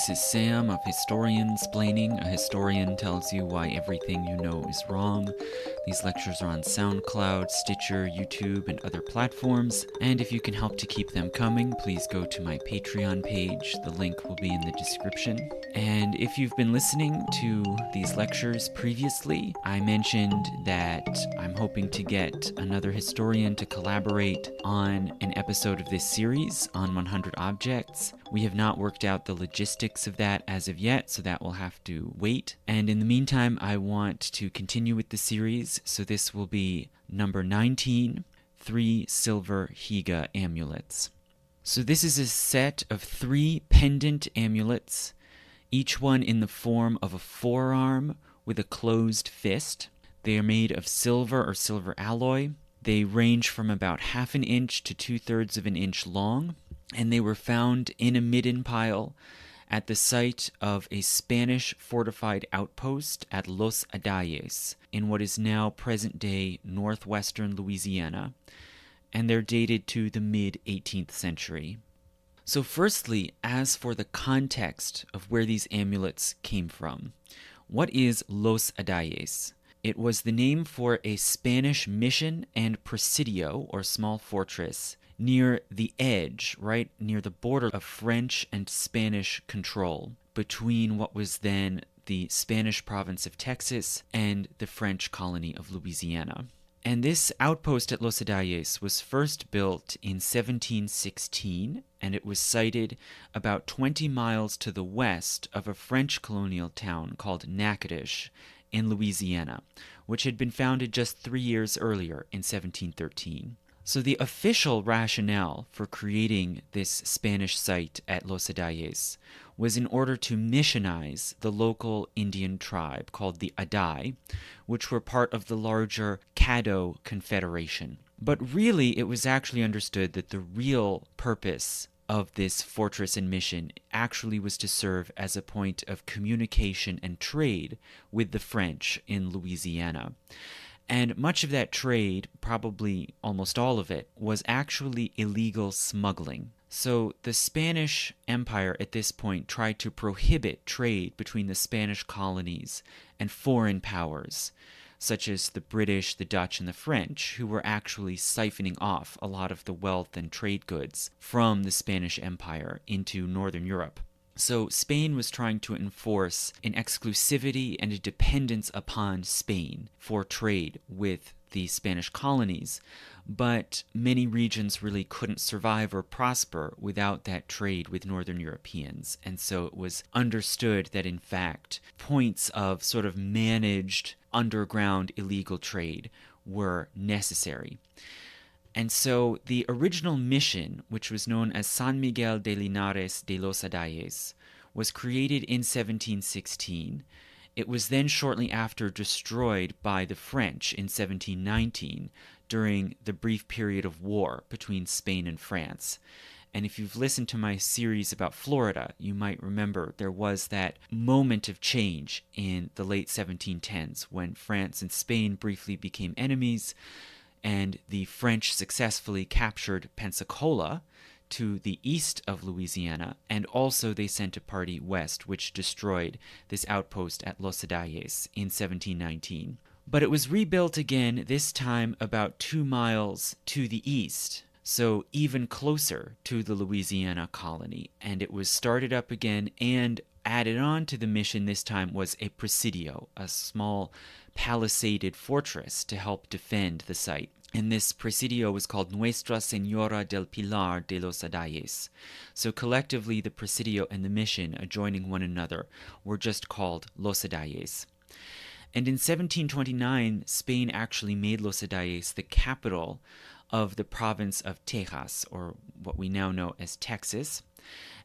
This is Sam of Historiansplaining. A historian tells you why everything you know is wrong. These lectures are on SoundCloud, Stitcher, YouTube, and other platforms. And if you can help to keep them coming, please go to my Patreon page. The link will be in the description. And if you've been listening to these lectures previously, I mentioned that I'm hoping to get another historian to collaborate on an episode of this series on 100 Objects. We have not worked out the logistics of that as of yet, so that will have to wait. And in the meantime, I want to continue with the series, so this will be number 19, 3 Silver Higa Amulets. So this is a set of 3 pendant amulets, each one in the form of a forearm with a closed fist. They are made of silver or silver alloy. They range from about 1/2 inch to 2/3 of an inch long, and they were found in a midden pile at the site of a Spanish fortified outpost at Los Adaes in what is now present-day northwestern Louisiana, and they're dated to the mid-18th century. So firstly, as for the context of where these amulets came from, what is Los Adaes? It was the name for a Spanish mission and presidio, or small fortress, near the edge, right near the border of French and Spanish control between what was then the Spanish province of Texas and the French colony of Louisiana. And this outpost at Los Adaes was first built in 1716, and it was sited about 20 miles to the west of a French colonial town called Natchitoches in Louisiana, which had been founded just 3 years earlier in 1713. So the official rationale for creating this Spanish site at Los Adaes was in order to missionize the local Indian tribe called the Adae, which were part of the larger Caddo Confederation. But really, it was actually understood that the real purpose of this fortress and mission actually was to serve as a point of communication and trade with the French in Louisiana. And much of that trade, probably almost all of it, was actually illegal smuggling. So the Spanish Empire at this point tried to prohibit trade between the Spanish colonies and foreign powers, such as the British, the Dutch, and the French, who were actually siphoning off a lot of the wealth and trade goods from the Spanish Empire into Northern Europe. So Spain was trying to enforce an exclusivity and a dependence upon Spain for trade with the Spanish colonies, but many regions really couldn't survive or prosper without that trade with Northern Europeans, and so it was understood that, in fact, points of sort of managed underground illegal trade were necessary. And so the original mission, which was known as San Miguel de Linares de Los Adaes, was created in 1716. It was then shortly after destroyed by the French in 1719 during the brief period of war between Spain and France. And if you've listened to my series about Florida, you might remember there was that moment of change in the late 1710s when France and Spain briefly became enemies, and the French successfully captured Pensacola to the east of Louisiana, and also they sent a party west, which destroyed this outpost at Los Adaes in 1719. But it was rebuilt again, this time about 2 miles to the east, so even closer to the Louisiana colony, and it was started up again, and added on to the mission this time was a presidio, a small palisaded fortress to help defend the site. And this presidio was called Nuestra Señora del Pilar de los Adaes. So collectively, the presidio and the mission adjoining one another were just called Los Adaes. And in 1729, Spain actually made Los Adaes the capital of the province of Texas, or what we now know as Texas,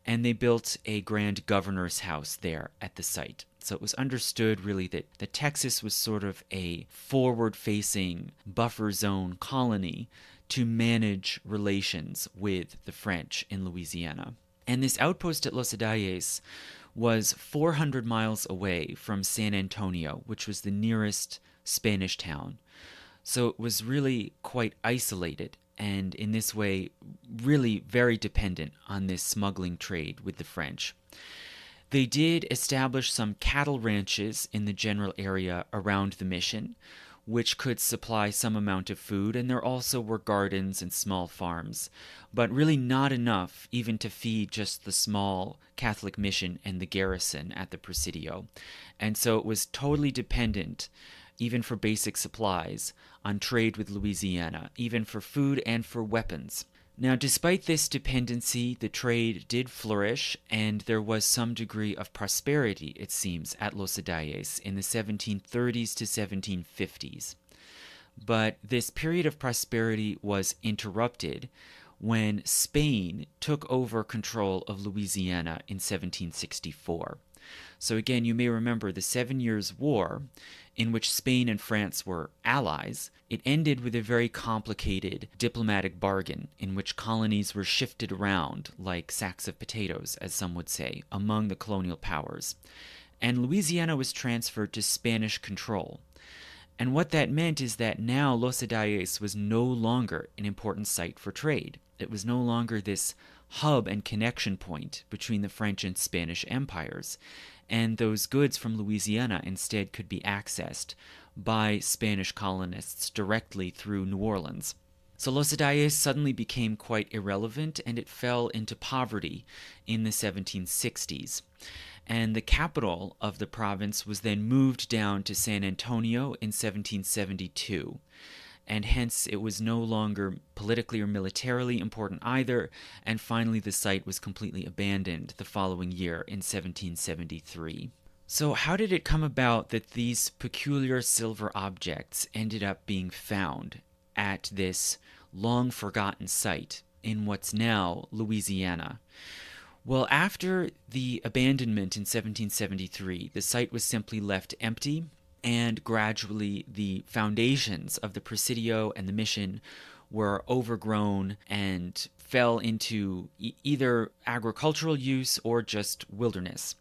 and they built a grand governor's house there at the site. So it was understood really that the Texas was sort of a forward-facing buffer zone colony to manage relations with the French in Louisiana. And this outpost at Los Adaes was 400 miles away from San Antonio, which was the nearest Spanish town. So it was really quite isolated, and in this way really very dependent on this smuggling trade with the French. They did establish some cattle ranches in the general area around the mission, which could supply some amount of food, and there also were gardens and small farms, but really not enough even to feed just the small Catholic mission and the garrison at the Presidio. And so it was totally dependent, even for basic supplies, on trade with Louisiana, even for food and for weapons. Now, despite this dependency, the trade did flourish, and there was some degree of prosperity, it seems, at Los Adaes in the 1730s to 1750s. But this period of prosperity was interrupted when Spain took over control of Louisiana in 1764. So again, you may remember the 7 Years' War, in which Spain and France were allies. It ended with a very complicated diplomatic bargain in which colonies were shifted around like sacks of potatoes, as some would say, among the colonial powers. And Louisiana was transferred to Spanish control. And what that meant is that now Los Adaes was no longer an important site for trade. It was no longer this hub and connection point between the French and Spanish empires, and those goods from Louisiana instead could be accessed by Spanish colonists directly through New Orleans. So Los Adaes suddenly became quite irrelevant, and it fell into poverty in the 1760s. And the capital of the province was then moved down to San Antonio in 1772. And hence it was no longer politically or militarily important either, and finally the site was completely abandoned the following year in 1773. So how did it come about that these peculiar silver objects ended up being found at this long-forgotten site in what's now Louisiana? Well, after the abandonment in 1773, the site was simply left empty, and gradually the foundations of the Presidio and the mission were overgrown and fell into either agricultural use or just wilderness.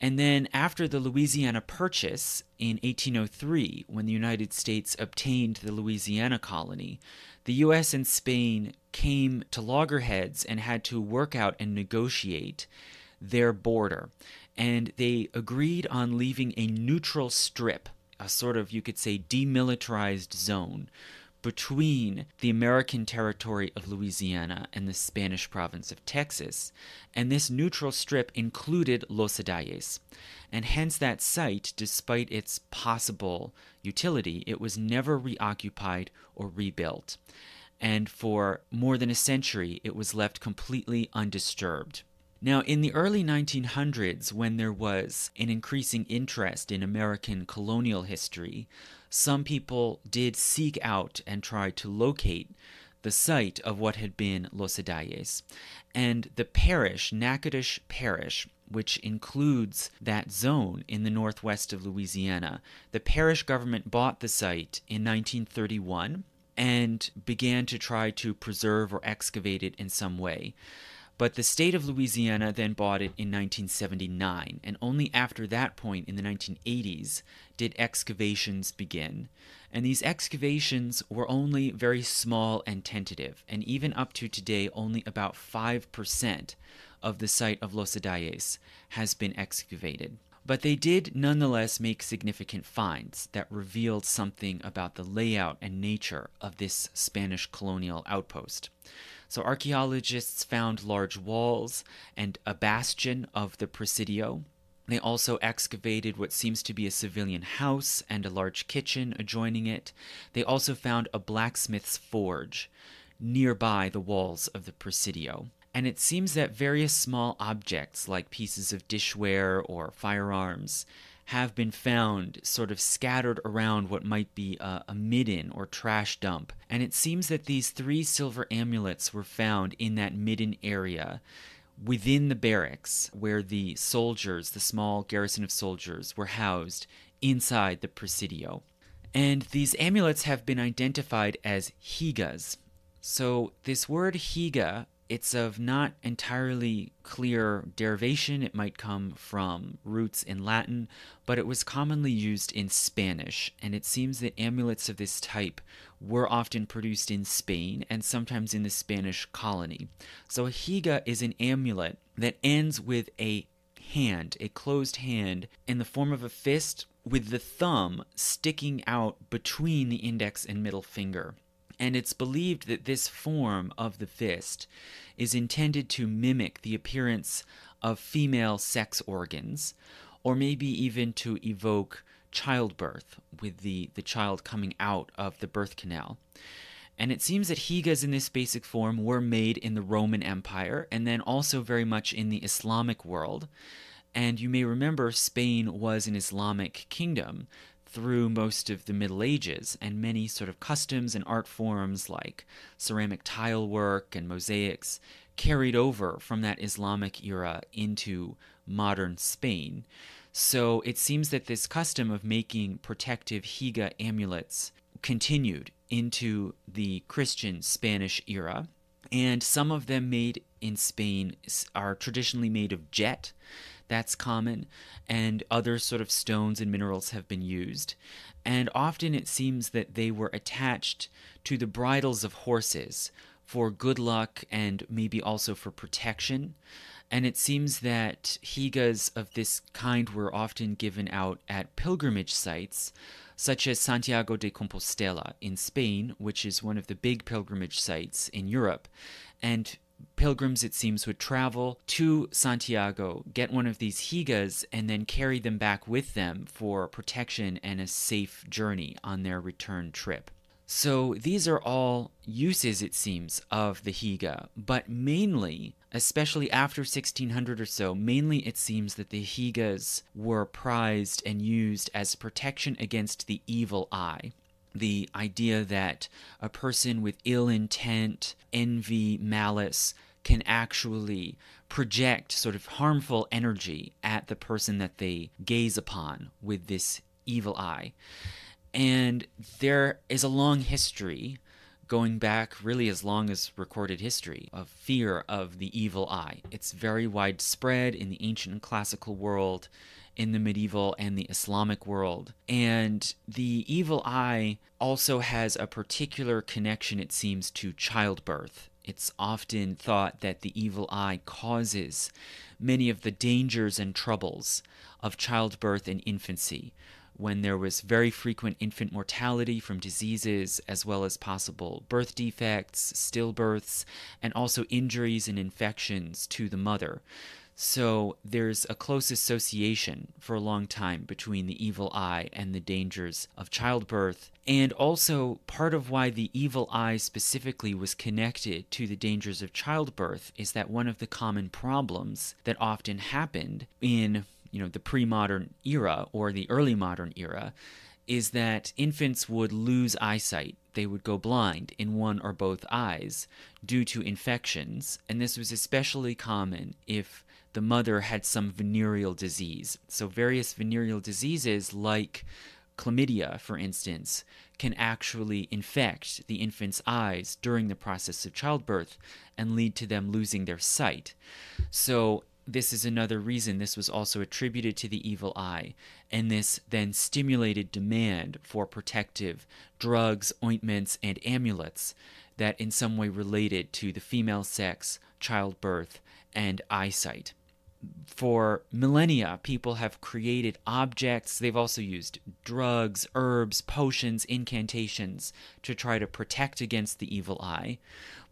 And then after the Louisiana Purchase in 1803, when the United States obtained the Louisiana colony, the U.S. and Spain came to loggerheads and had to work out and negotiate their border. And they agreed on leaving a neutral strip, a sort of, you could say, demilitarized zone between the American territory of Louisiana and the Spanish province of Texas. And this neutral strip included Los Adaes. And hence that site, despite its possible utility, it was never reoccupied or rebuilt. And for more than a century, it was left completely undisturbed. Now, in the early 1900s, when there was an increasing interest in American colonial history, some people did seek out and try to locate the site of what had been Los Adaes. And the parish, Natchitoches Parish, which includes that zone in the northwest of Louisiana, the parish government bought the site in 1931 and began to try to preserve or excavate it in some way. But the state of Louisiana then bought it in 1979, and only after that point in the 1980s did excavations begin. And these excavations were only very small and tentative, and even up to today, only about 5% of the site of Los Adaes has been excavated. But they did nonetheless make significant finds that revealed something about the layout and nature of this Spanish colonial outpost. So archaeologists found large walls and a bastion of the Presidio. They also excavated what seems to be a civilian house and a large kitchen adjoining it. They also found a blacksmith's forge nearby the walls of the Presidio. And it seems that various small objects like pieces of dishware or firearms have been found sort of scattered around what might be a midden or trash dump. And it seems that these 3 silver amulets were found in that midden area within the barracks where the soldiers, the small garrison of soldiers, were housed inside the Presidio. And these amulets have been identified as higas. So this word higa, it's of not entirely clear derivation. It might come from roots in Latin, but it was commonly used in Spanish, and it seems that amulets of this type were often produced in Spain and sometimes in the Spanish colony. So a higa is an amulet that ends with a hand, a closed hand, in the form of a fist with the thumb sticking out between the index and middle finger. And it's believed that this form of the fist is intended to mimic the appearance of female sex organs, or maybe even to evoke childbirth, with the child coming out of the birth canal. And it seems that higas in this basic form were made in the Roman Empire, and then also very much in the Islamic world. And you may remember Spain was an Islamic kingdom through most of the Middle Ages, and many sort of customs and art forms like ceramic tile work and mosaics carried over from that Islamic era into modern Spain. So it seems that this custom of making protective higa amulets continued into the Christian Spanish era, and some of them made in Spain are traditionally made of jet. That's common, and other sort of stones and minerals have been used. And often it seems that they were attached to the bridles of horses for good luck and maybe also for protection. And it seems that higas of this kind were often given out at pilgrimage sites, such as Santiago de Compostela in Spain, which is one of the big pilgrimage sites in Europe. And pilgrims, it seems, would travel to Santiago, get one of these higas, and then carry them back with them for protection and a safe journey on their return trip. So these are all uses, it seems, of the higa, but mainly, especially after 1600 or so, mainly it seems that the higas were prized and used as protection against the evil eye. The idea that a person with ill intent, envy, malice can actually project sort of harmful energy at the person that they gaze upon with this evil eye. And there is a long history, going back really as long as recorded history, of fear of the evil eye. It's very widespread in the ancient and classical world, in the medieval and the Islamic world. And the evil eye also has a particular connection, it seems, to childbirth. It's often thought that the evil eye causes many of the dangers and troubles of childbirth and infancy, when there was very frequent infant mortality from diseases, as well as possible birth defects, stillbirths, and also injuries and infections to the mother. So there's a close association for a long time between the evil eye and the dangers of childbirth, and also part of why the evil eye specifically was connected to the dangers of childbirth is that one of the common problems that often happened in the pre-modern era or the early modern era is that infants would lose eyesight. They would go blind in one or both eyes due to infections, and this was especially common if the mother had some venereal disease. So various venereal diseases like chlamydia, for instance, can actually infect the infant's eyes during the process of childbirth and lead to them losing their sight. So this is another reason this was also attributed to the evil eye, and this then stimulated demand for protective drugs, ointments, and amulets that in some way related to the female sex, childbirth, and eyesight. For millennia, people have created objects. They've also used drugs, herbs, potions, incantations to try to protect against the evil eye,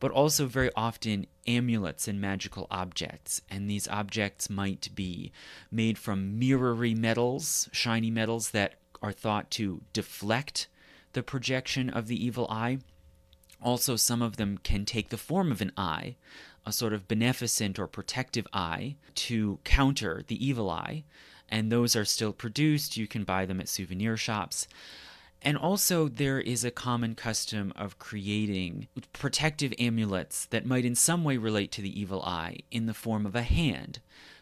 but also very often amulets and magical objects. And these objects might be made from mirrory metals, shiny metals that are thought to deflect the projection of the evil eye. Also, some of them can take the form of an eye, a sort of beneficent or protective eye to counter the evil eye, and those are still produced. You can buy them at souvenir shops. And also there is a common custom of creating protective amulets that might in some way relate to the evil eye in the form of a hand,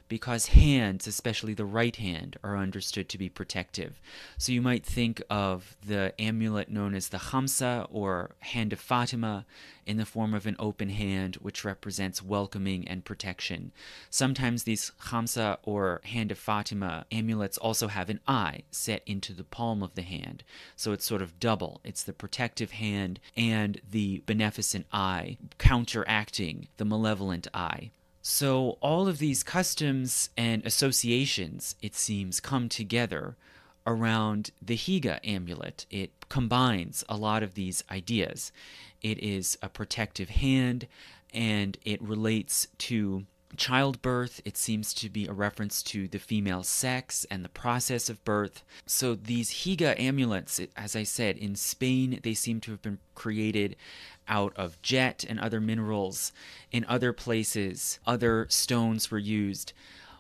because hands, especially the right hand, are understood to be protective. So you might think of the amulet known as the Khamsa, or Hand of Fatima, in the form of an open hand, which represents welcoming and protection. Sometimes these Khamsa or Hand of Fatima amulets also have an eye set into the palm of the hand. So it's sort of double. It's the protective hand and the beneficent eye counteracting the malevolent eye. So all of these customs and associations, it seems, come together around the Higa amulet. It combines a lot of these ideas. It is a protective hand, and it relates to childbirth. It seems to be a reference to the female sex and the process of birth. So these Higa amulets, as I said, in Spain, they seem to have been created out of jet and other minerals. In other places, other stones were used.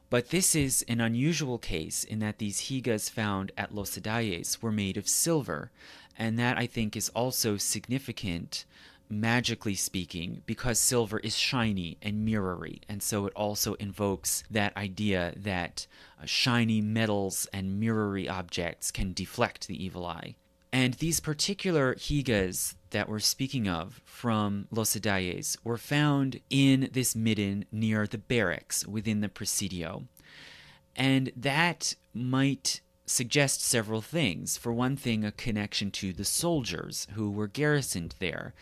But this is an unusual case in that these Higas found at Los Adaes were made of silver. And that, I think, is also significant, magically speaking, because silver is shiny and mirrory, and so it also invokes that idea that shiny metals and mirrory objects can deflect the evil eye. And these particular Higas that we're speaking of from Los Adaes were found in this midden near the barracks within the Presidio. And that might suggest several things. For one thing, a connection to the soldiers who were garrisoned there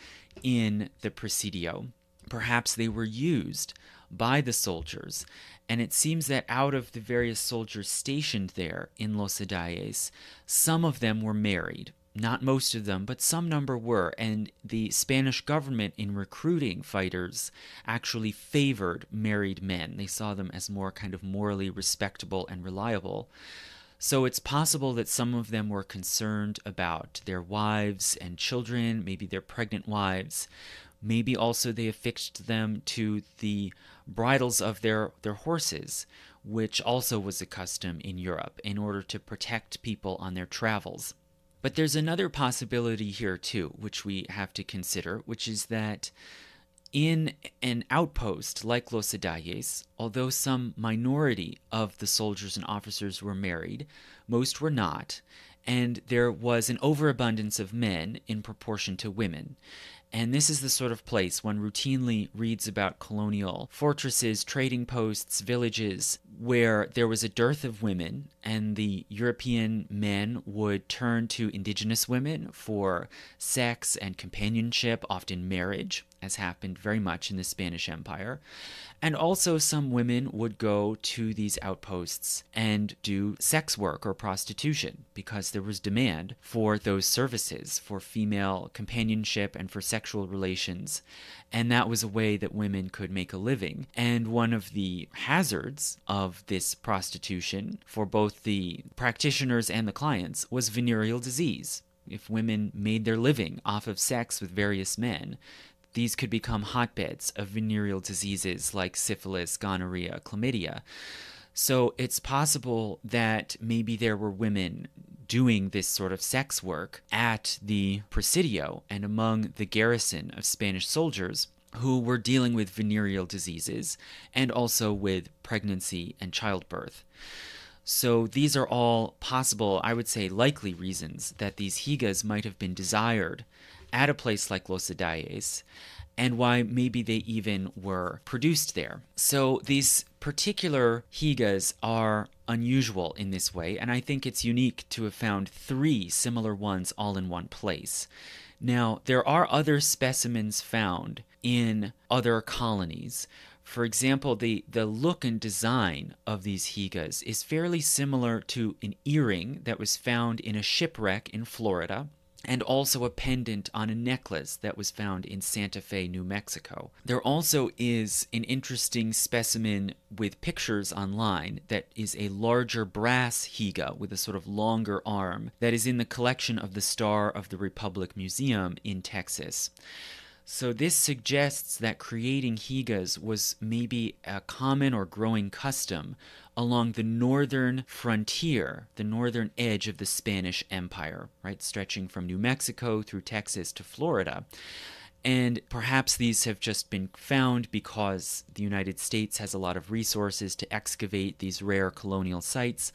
in the Presidio. Perhaps they were used by the soldiers, and it seems that out of the various soldiers stationed there in Los Adaes, some of them were married. Not most of them, but some number were, and the Spanish government in recruiting fighters actually favored married men. They saw them as more kind of morally respectable and reliable. So it's possible that some of them were concerned about their wives and children, maybe their pregnant wives. Maybe also they affixed them to the bridles of their horses, which also was a custom in Europe in order to protect people on their travels. But there's another possibility here too, which we have to consider, which is that in an outpost like Los Adaes, although some minority of the soldiers and officers were married, most were not, and there was an overabundance of men in proportion to women. And this is the sort of place one routinely reads about colonial fortresses, trading posts, villages, where there was a dearth of women, and the European men would turn to indigenous women for sex and companionship, often marriage, as happened very much in the Spanish Empire. And also some women would go to these outposts and do sex work or prostitution, because there was demand for those services, for female companionship and for sexual relations, and that was a way that women could make a living. And one of the hazards of this prostitution for both the practitioners and the clients was venereal disease. If women made their living off of sex with various men, these could become hotbeds of venereal diseases like syphilis, gonorrhea, chlamydia. So it's possible that maybe there were women doing this sort of sex work at the Presidio and among the garrison of Spanish soldiers who were dealing with venereal diseases and also with pregnancy and childbirth. So these are all possible, I would say likely, reasons that these Higas might have been desired at a place like Los Adaes, and why maybe they even were produced there. So these particular Higas are unusual in this way, and I think it's unique to have found three similar ones all in one place. Now, there are other specimens found in other colonies. For example, the look and design of these Higas is fairly similar to an earring that was found in a shipwreck in Florida, and also a pendant on a necklace that was found in Santa Fe, New Mexico. There also is an interesting specimen with pictures online that is a larger brass Higa with a sort of longer arm that is in the collection of the Star of the Republic Museum in Texas. So this suggests that creating Higas was maybe a common or growing custom along the northern frontier, the northern edge of the Spanish Empire, right, stretching from New Mexico through Texas to Florida. And perhaps these have just been found because the United States has a lot of resources to excavate these rare colonial sites,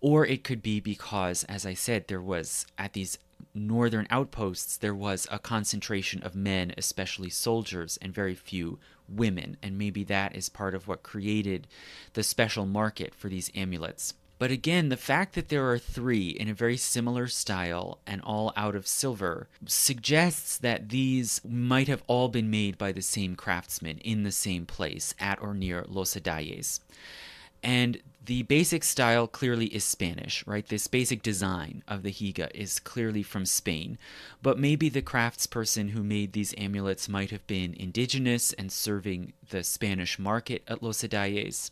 or it could be because, as I said, there was, at these northern outposts, there was a concentration of men, especially soldiers, and very few women, and maybe that is part of what created the special market for these amulets. But again, the fact that there are three in a very similar style and all out of silver suggests that these might have all been made by the same craftsman in the same place at or near Los Adaes. And the basic style clearly is Spanish, right? This basic design of the higa is clearly from Spain, but maybe the craftsperson who made these amulets might have been indigenous and serving the Spanish market at Los Adaes.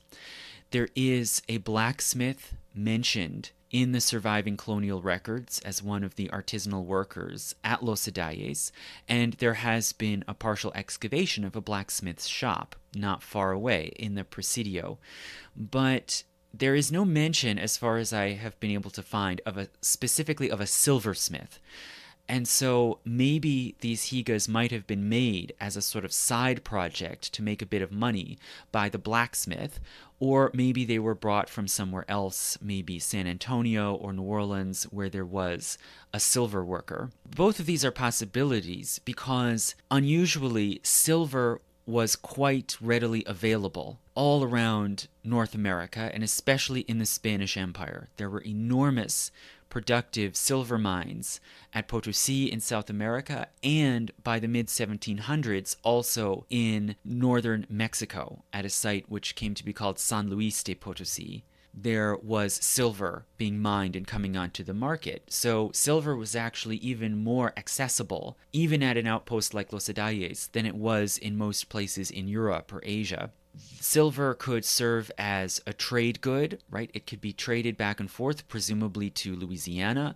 There is a blacksmith mentioned in the surviving colonial records as one of the artisanal workers at Los Adaes, and there has been a partial excavation of a blacksmith's shop not far away in the Presidio. But there is no mention, as far as I have been able to find, of a specifically of a silversmith. And so maybe these higas might have been made as a sort of side project to make a bit of money by the blacksmith, or maybe they were brought from somewhere else, maybe San Antonio or New Orleans, where there was a silver worker. Both of these are possibilities because unusually silver was quite readily available all around North America, and especially in the Spanish Empire. There were enormous productive silver mines at Potosi in South America, and by the mid-1700s also in northern Mexico at a site which came to be called San Luis de Potosí. There was silver being mined and coming onto the market. So silver was actually even more accessible, even at an outpost like Los Adaes, than it was in most places in Europe or Asia. Silver could serve as a trade good, right? It could be traded back and forth, presumably to Louisiana,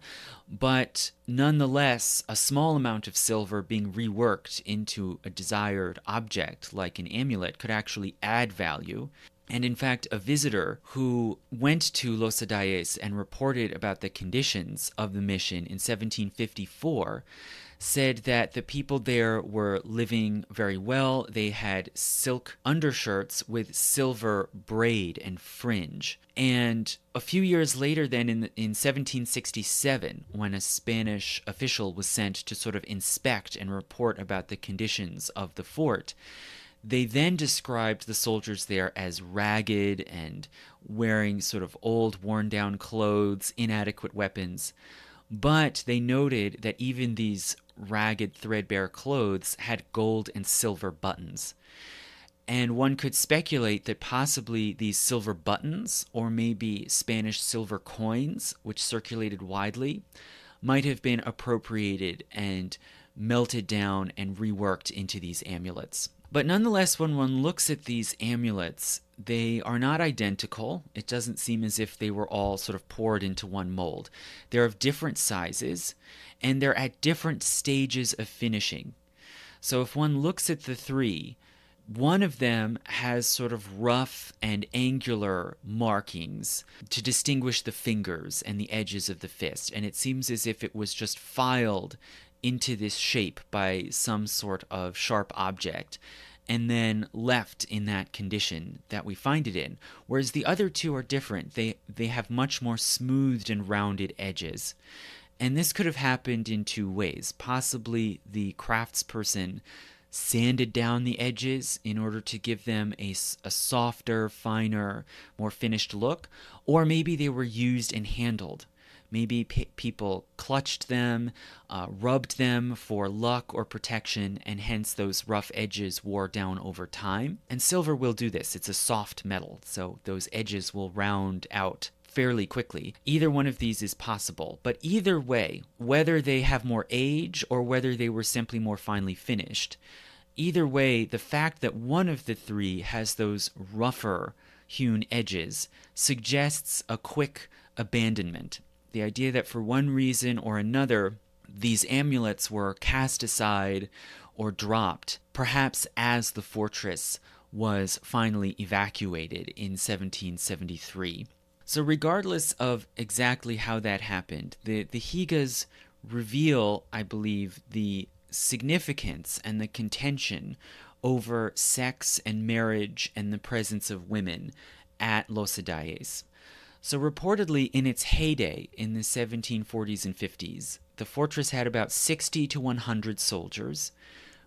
but nonetheless, a small amount of silver being reworked into a desired object, like an amulet, could actually add value. And in fact, a visitor who went to Los Adaes and reported about the conditions of the mission in 1754 said that the people there were living very well. They had silk undershirts with silver braid and fringe. And a few years later then, in 1767, when a Spanish official was sent to sort of inspect and report about the conditions of the fort, they then described the soldiers there as ragged and wearing sort of old, worn-down clothes, inadequate weapons. But they noted that even these ragged, threadbare clothes had gold and silver buttons. And one could speculate that possibly these silver buttons, or maybe Spanish silver coins, which circulated widely, might have been appropriated and melted down and reworked into these amulets. But nonetheless, when one looks at these amulets, they are not identical. It doesn't seem as if they were all sort of poured into one mold. They're of different sizes, and they're at different stages of finishing. So if one looks at the three, one of them has sort of rough and angular markings to distinguish the fingers and the edges of the fist, and it seems as if it was just filed into this shape by some sort of sharp object and then left in that condition that we find it in. Whereas the other two are different. They have much more smoothed and rounded edges. And this could have happened in two ways. Possibly the craftsperson sanded down the edges in order to give them a softer, finer, more finished look, or maybe they were used and handled. Maybe people clutched them, rubbed them for luck or protection, and hence those rough edges wore down over time. And silver will do this. It's a soft metal, so those edges will round out fairly quickly. Either one of these is possible, but either way, whether they have more age or whether they were simply more finely finished, either way, the fact that one of the three has those rougher hewn edges suggests a quick abandonment. The idea that for one reason or another, these amulets were cast aside or dropped, perhaps as the fortress was finally evacuated in 1773. So regardless of exactly how that happened, the higas reveal, I believe, the significance and the contention over sex and marriage and the presence of women at Los Adaes. So reportedly, in its heyday in the 1740s and 50s, the fortress had about 60 to 100 soldiers,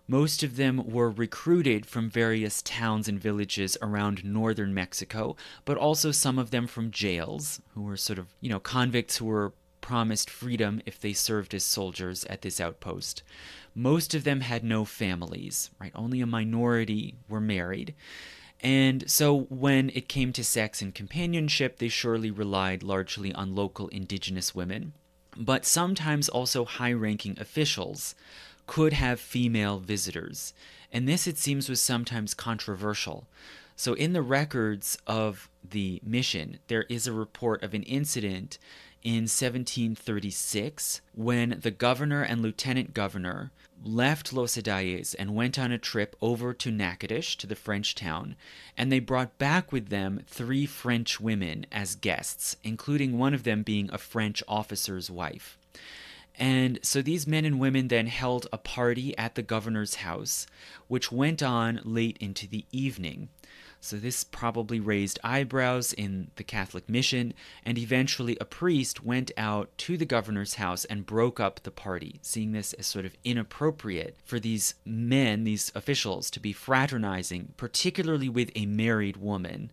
Most of them were recruited from various towns and villages around northern Mexico, but also some of them from jails, who were sort of, convicts who were promised freedom if they served as soldiers at this outpost. Most of them had no families, right? Only a minority were married. And so when it came to sex and companionship, they surely relied largely on local indigenous women. But sometimes also high-ranking officials could have female visitors. And this, it seems, was sometimes controversial. So in the records of the mission, there is a report of an incident in 1736 when the governor and lieutenant governor left Los Adaes and went on a trip over to Natchitoches, to the French town, and they brought back with them 3 French women as guests, including one of them being a French officer's wife. And so these men and women then held a party at the governor's house, which went on late into the evening. So this probably raised eyebrows in the Catholic mission, and eventually a priest went out to the governor's house and broke up the party, seeing this as sort of inappropriate for these men, these officials, to be fraternizing, particularly with a married woman,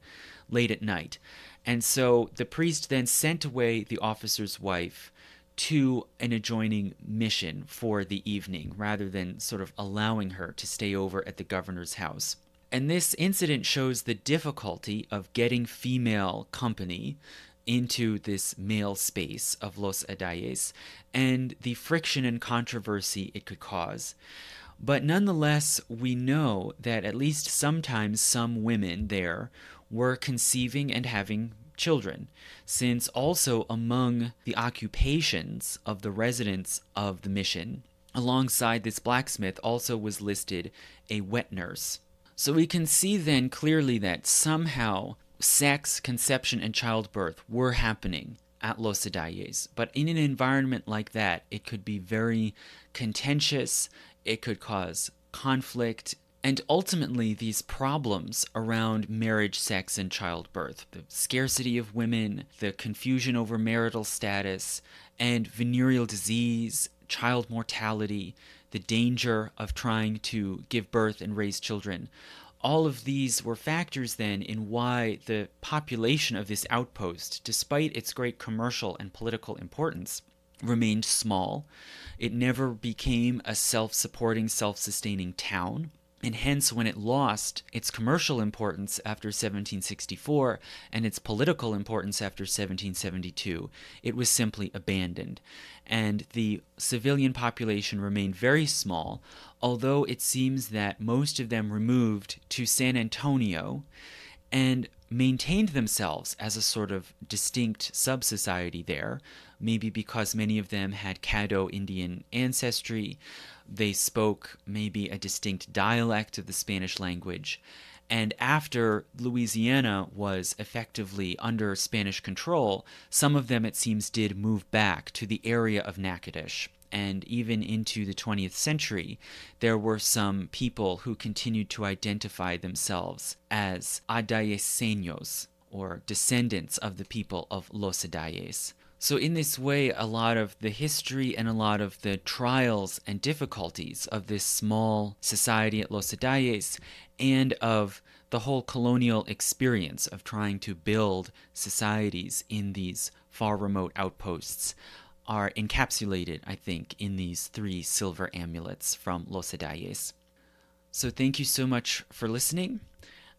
late at night. And so the priest then sent away the officer's wife to an adjoining mission for the evening, rather than sort of allowing her to stay over at the governor's house. And this incident shows the difficulty of getting female company into this male space of Los Adaes and the friction and controversy it could cause. But nonetheless, we know that at least sometimes some women there were conceiving and having children, since also among the occupations of the residents of the mission, alongside this blacksmith also was listed a wet nurse. So we can see then clearly that somehow sex, conception, and childbirth were happening at Los Adaes, but in an environment like that, it could be very contentious, it could cause conflict, and ultimately, these problems around marriage, sex, and childbirth, the scarcity of women, the confusion over marital status, and venereal disease, child mortality, the danger of trying to give birth and raise children. All of these were factors then in why the population of this outpost, despite its great commercial and political importance, remained small. It never became a self-supporting, self-sustaining town. And hence, when it lost its commercial importance after 1764 and its political importance after 1772, it was simply abandoned. And the civilian population remained very small, although it seems that most of them removed to San Antonio and maintained themselves as a sort of distinct sub-society there, maybe because many of them had Caddo Indian ancestry. They spoke maybe a distinct dialect of the Spanish language. And after Louisiana was effectively under Spanish control, some of them, it seems, did move back to the area of Natchitoches. And even into the 20th century, there were some people who continued to identify themselves as Adaeseños, or descendants of the people of Los Adaes. So in this way, a lot of the history and a lot of the trials and difficulties of this small society at Los Adaes and of the whole colonial experience of trying to build societies in these far remote outposts are encapsulated, I think, in these 3 silver amulets from Los Adaes. So thank you so much for listening.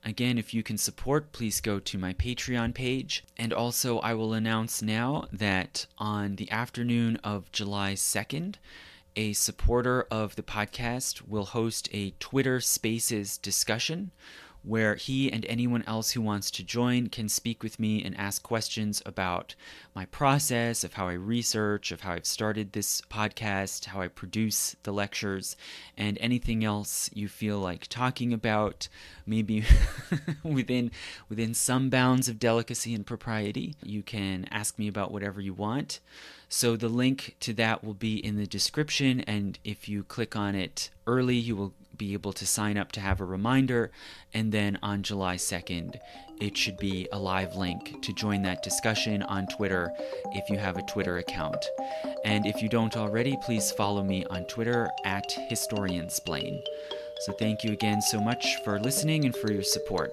Again, if you can support, please go to my Patreon page. And also, I will announce now that on the afternoon of July 2nd, a supporter of the podcast will host a Twitter Spaces discussion where he and anyone else who wants to join can speak with me and ask questions about my process, of how I research, of how I've started this podcast, how I produce the lectures, and anything else you feel like talking about, maybe within some bounds of delicacy and propriety. You can ask me about whatever you want. So the link to that will be in the description, and if you click on it early, you will be able to sign up to have a reminder, and then on July 2nd, it should be a live link to join that discussion on Twitter if you have a Twitter account. And if you don't already, please follow me on Twitter at Historiansplain. So thank you again so much for listening and for your support.